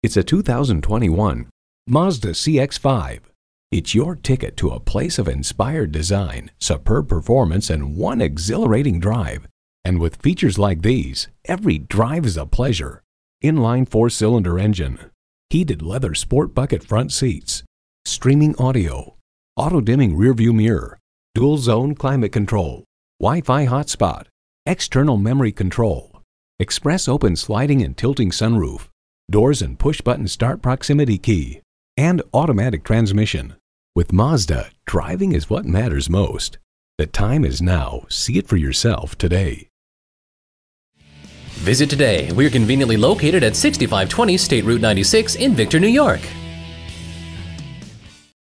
It's a 2021 Mazda CX-5. It's your ticket to a place of inspired design, superb performance, and one exhilarating drive. And with features like these, every drive is a pleasure. Inline four-cylinder engine, heated leather sport bucket front seats, streaming audio, auto-dimming rearview mirror, dual-zone climate control, Wi-Fi hotspot, external memory control, express open sliding and tilting sunroof, doors and push-button start proximity key, and automatic transmission. With Mazda, driving is what matters most. The time is now. See it for yourself today. Visit today. We're conveniently located at 6520 State Route 96 in Victor, New York.